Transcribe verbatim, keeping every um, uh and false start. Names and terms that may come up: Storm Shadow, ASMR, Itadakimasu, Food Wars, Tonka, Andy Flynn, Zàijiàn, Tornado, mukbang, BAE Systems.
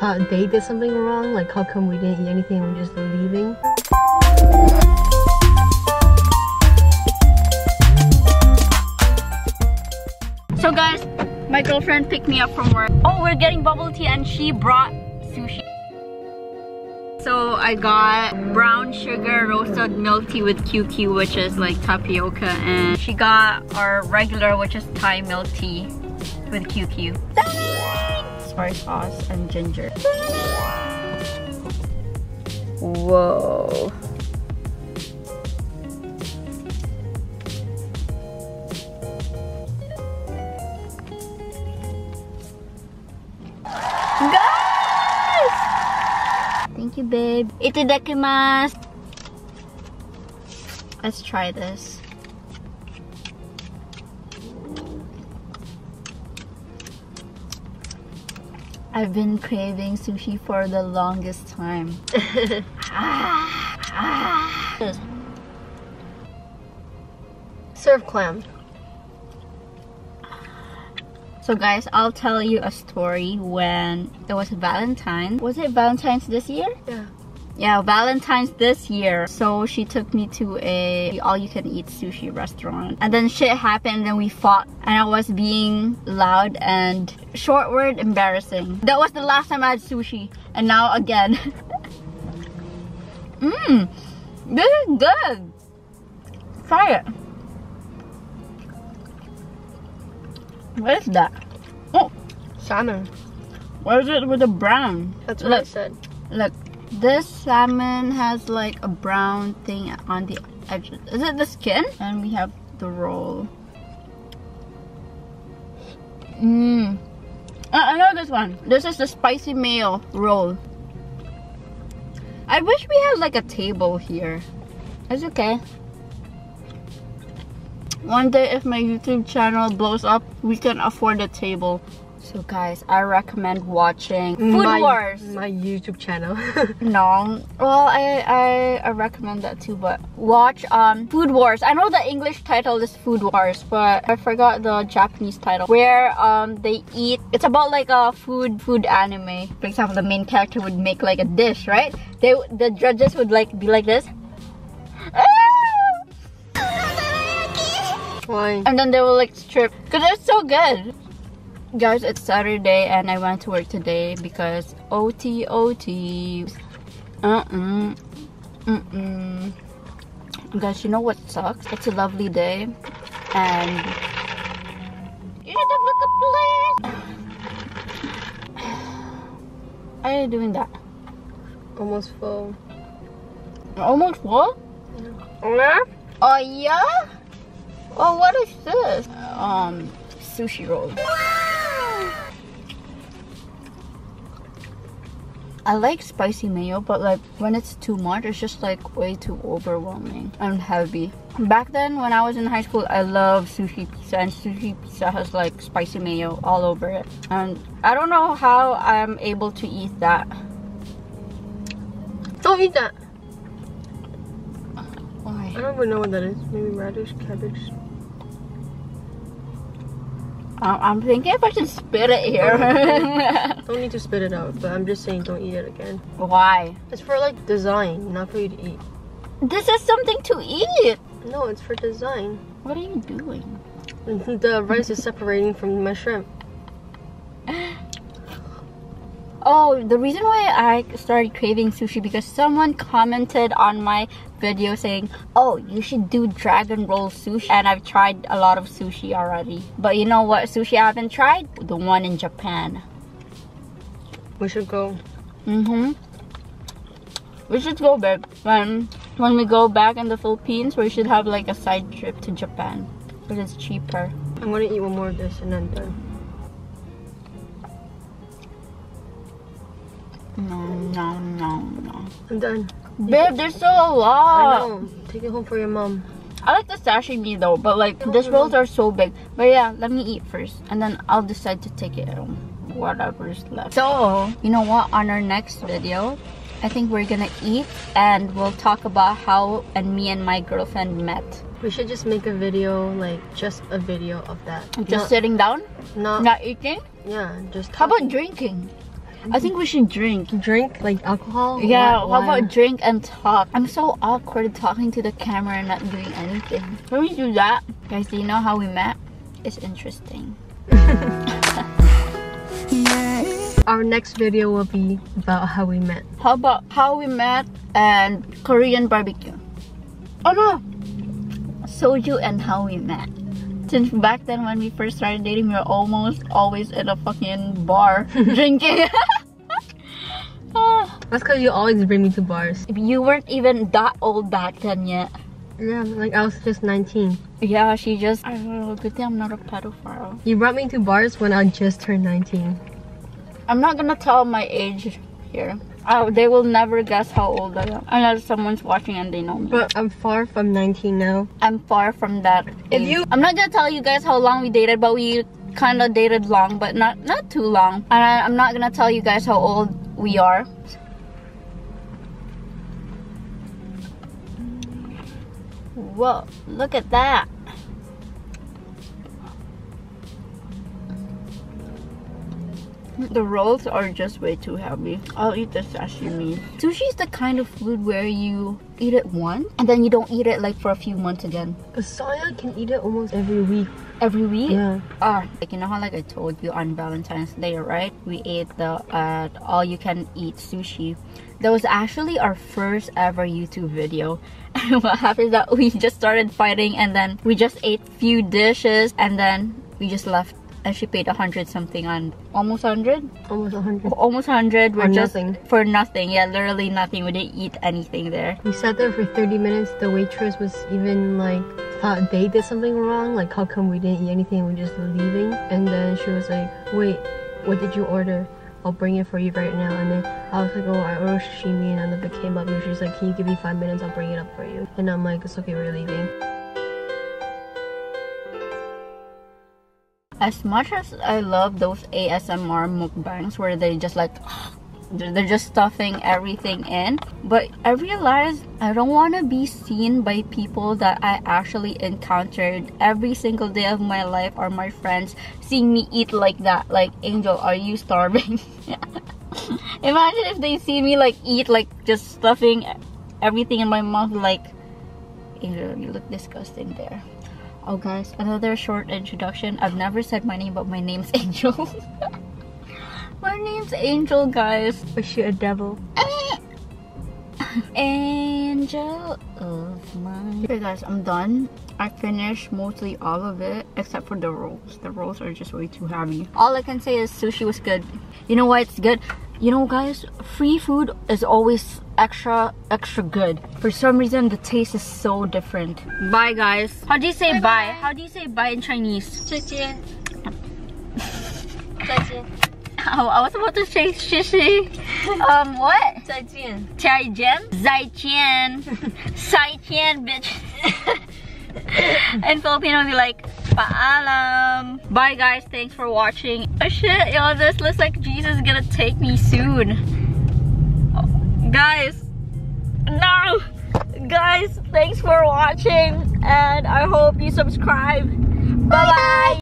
thought they did something wrong, like how come we didn't eat anything, we're just leaving. So guys, my girlfriend picked me up from work. Oh, we're getting bubble tea and she brought sushi. So I got brown sugar roasted milk tea with Q Q, which is like tapioca, and she got our regular, which is Thai milk tea with Q Q. Soy sauce and ginger. Whoa. Thank you, babe. Itadakimasu. Let's try this. I've been craving sushi for the longest time. ah, ah. Serve clam. So guys, I'll tell you a story when it was Valentine's. Was it Valentine's this year? Yeah. Yeah, Valentine's this year. So she took me to a all-you-can-eat sushi restaurant. And then shit happened and then we fought. And I was being loud and, short word, embarrassing. That was the last time I had sushi. And now again. Mmm. This is good. Try it. What is that? Oh, salmon. What is it with the brown? That's what look, I said. Look, this salmon has like a brown thing on the edges. Is it the skin? And we have the roll. Mmm. I, I love this one. This is the spicy mayo roll. I wish we had like a table here. It's okay. One day if my YouTube channel blows up, we can afford a table. So guys, I recommend watching Food my, Wars. My YouTube channel. No. Well, I, I I recommend that too, but watch um Food Wars. I know the English title is Food Wars, but I forgot the Japanese title. Where um they eat, it's about like a food food anime. For example, the main character would make like a dish, right? They the judges would like be like this. Why? And then they will like strip because it's so good. Guys, it's Saturday and I went to work today because O T O T. Uh-uh. Mm-mm. Guys, you know what sucks? It's a lovely day and you should have looked up the list. Why are you doing that? Almost full. Almost full? Yeah. Oh yeah? Oh, what is this? Um, sushi roll. Wow. I like spicy mayo, but like when it's too much, it's just like way too overwhelming and heavy. Back then, when I was in high school, I loved sushi pizza, and sushi pizza has like spicy mayo all over it. And I don't know how I'm able to eat that. Don't eat that. Why? I don't even know what that is. Maybe radish, cabbage. I'm thinking if I should spit it here. Don't, don't need to spit it out, but I'm just saying don't eat it again. Why? It's for like design, not for you to eat. This is something to eat! No, it's for design. What are you doing? The rice is separating from my shrimp. Oh, the reason why I started craving sushi because someone commented on my video saying, oh, you should do dragon roll sushi. And I've tried a lot of sushi already. But you know what sushi I haven't tried? The one in Japan. We should go. Mm-hmm. We should go, babe. When, when we go back in the Philippines, we should have like a side trip to Japan. Because it's cheaper. I'm gonna eat one more of this and then done. No, no, no, no. I'm done. Babe, there's still a lot. I know. Take it home for your mom. I like the sashimi though, but like these rolls are so big. But yeah, let me eat first and then I'll decide to take it home. Whatever's left. So, you know what? On our next video, I think we're gonna eat and we'll talk about how and me and my girlfriend met. We should just make a video, like just a video of that. Just not, sitting down? Not, not eating? Yeah, just talking. How about drinking? I think we should drink. Drink? Like alcohol? Yeah, what, how wine? About drink and talk? I'm so awkward talking to the camera and not doing anything. Can we do that? Guys, do you know how we met? It's interesting. Our next video will be about how we met. How about how we met and Korean barbecue. Oh no! Soju and how we met. Since back then when we first started dating, we were almost always at a fucking bar drinking. Oh. That's because you always bring me to bars. You weren't even that old back then yet. Yeah, like I was just nineteen. Yeah, she just... I don't know, good thing I'm not a pedophile. You brought me to bars when I just turned nineteen. I'm not gonna tell my age here. Oh, they will never guess how old I am. Unless someone's watching and they know me. But I'm far from nineteen now. I'm far from that. If you, I'm not gonna tell you guys how long we dated, but we kind of dated long, but not not too long. And I, I'm not gonna tell you guys how old we are. Whoa! Look at that. The rolls are just way too heavy. I'll eat the sashimi. Sushi is the kind of food where you eat it once and then you don't eat it like for a few months again. Saya can eat it almost every week. Every week? Yeah. Ah, like you know how like I told you on Valentine's Day, right? We ate the uh, all you can eat sushi. That was actually our first ever YouTube video. And what happened is that we just started fighting and then we just ate few dishes and then we just left. And she paid a hundred something on almost hundred, almost a hundred, almost hundred. We're just nothing. For nothing. Yeah, literally nothing. We didn't eat anything there. We sat there for thirty minutes. The waitress was even like thought they did something wrong. Like how come we didn't eat anything? We're just leaving. And then she was like, "Wait, what did you order? I'll bring it for you right now." And then I was like, "Oh, I ordered sashimi," and then it came up. And she's like, "Can you give me five minutes? I'll bring it up for you." And I'm like, "It's okay. We're leaving." As much as I love those A S M R mukbangs where they just like, they're just stuffing everything in, but I realized I don't want to be seen by people that I actually encountered every single day of my life or my friends seeing me eat like that. Like, Angel, are you starving? Imagine if they see me like eat like just stuffing everything in my mouth like, Angel, you look disgusting there. Oh guys, another short introduction. I've never said my name, but my name's Angel. My name's Angel, guys. Was she a devil? Angel of mine. Okay guys, I'm done. I finished mostly all of it, except for the rolls. The rolls are just way too heavy. All I can say is sushi was good. You know why it's good? You know guys, free food is always extra extra good. For some reason the taste is so different. Bye guys. How do you say bye? Bye? Bye. How do you say bye in Chinese? Zàijiàn. Zàijiàn. Oh, I was about to say shishi. Um what? Zàijiàn. Zàijiàn? Zàijiàn. Zàijiàn, bitch. In Filipino we like paalam. Bye guys, thanks for watching. Oh shit, y'all, this looks like Jesus is gonna take me soon. Guys, no! Guys, thanks for watching and I hope you subscribe. Bye bye!